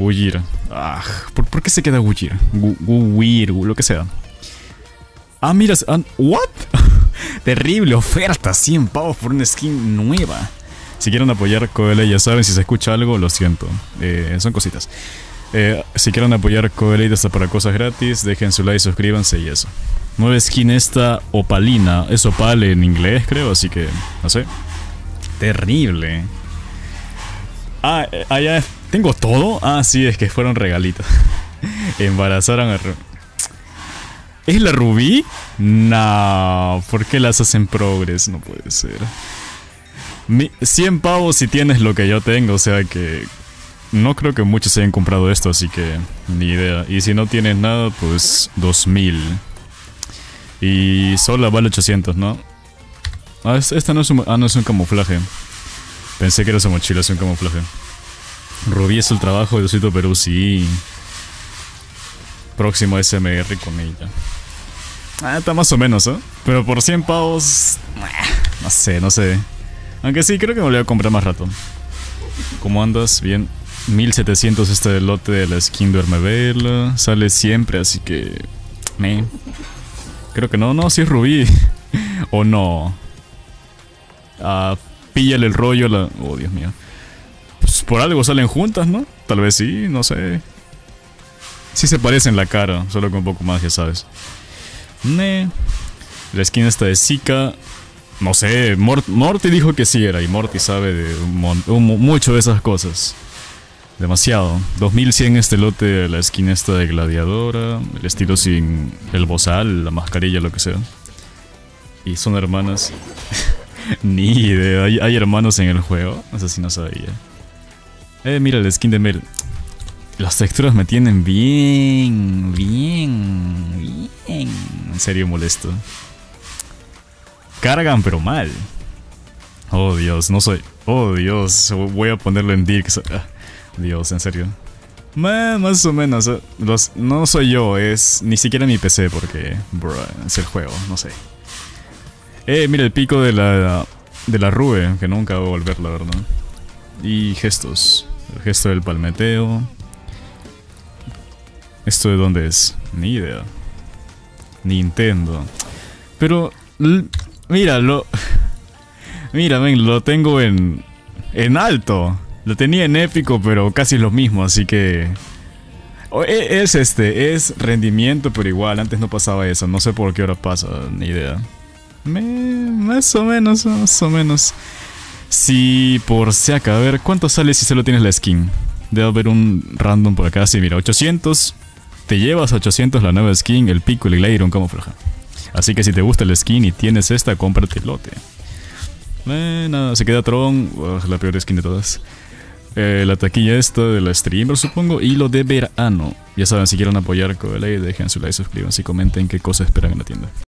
Huir. Ah, ¿por qué se queda huir? Huir, lo que sea. Ah, mira. ¿What? Terrible oferta. 100 pavos por una skin nueva. Si quieren apoyar Coeleida, ya saben, si se escucha algo, lo siento. Son cositas. Si quieren apoyar Coeleida hasta para cosas gratis, dejen su like, suscríbanse y eso. Nueva skin esta, opalina. Es opal en inglés, creo, así que no sé. Terrible. Ah, allá tengo todo. Ah, sí, es que fueron regalitos. Embarazaron a Rube. ¿Es la Rubí? No, ¿por qué las hacen progres? No puede ser. 100 pavos si tienes lo que yo tengo, o sea que no creo que muchos hayan comprado esto, así que ni idea. Y si no tienes nada, pues 2000. Y sola vale 800, ¿no? Ah, esta no es un... Ah, no, es un camuflaje. Pensé que era esa mochila, es un camuflaje. Rubí es el trabajo de Osito Perú, sí. Próximo SMR con ella. Ah, está más o menos, ¿eh? Pero por 100 pavos... No sé, no sé. Aunque sí, creo que me lo voy a comprar más rato. ¿Cómo andas? Bien. 1700 este lote de la skin Duermevela. Sale siempre, así que... Me. Creo que no, si es Rubí. O no. Ah, píllale el rollo a la... Oh, Dios mío. Pues por algo salen juntas, ¿no? Tal vez sí, no sé. Sí se parecen la cara, solo con un poco más, ya sabes. La skin esta de Zika... No sé, Morty dijo que sí era, y Morty sabe de mucho de esas cosas. Demasiado. 2100 este lote, la skin esta de Gladiadora, el estilo sin el bozal, la mascarilla, lo que sea. Y son hermanas. Ni idea, hay hermanos en el juego, eso sí no sabía. Mira la skin de Mel. Las texturas me tienen bien. En serio molesto. Cargan, pero mal. Oh, Dios, no soy... Oh, Dios, voy a ponerlo en Dix. Dios, en serio. Más o menos. No soy yo, es ni siquiera mi PC porque... Bro, es el juego, no sé. Mira el pico de la Rube, que nunca va a volver, la verdad. Y gestos. El gesto del palmeteo. ¿Esto de dónde es? Ni idea. Nintendo. Pero... Mira, ven, lo tengo en alto. Lo tenía en épico, pero casi lo mismo, así que... Es rendimiento, pero igual, antes no pasaba eso. No sé por qué ahora pasa, ni idea. Más o menos. Si por si acá, a ver, ¿cuánto sale si solo tienes la skin? Debe haber un random por acá, sí, mira, 800. Te llevas 800 la nueva skin, el pico, el glider, un camuflaje. Así que si te gusta el skin y tienes esta, cómprate el lote. Nada, se queda Tron, la peor skin de todas. La taquilla esta de la streamer, supongo, y lo de verano. Ya saben, si quieren apoyar Coeleida, dejen su like, suscríbanse y comenten qué cosas esperan en la tienda.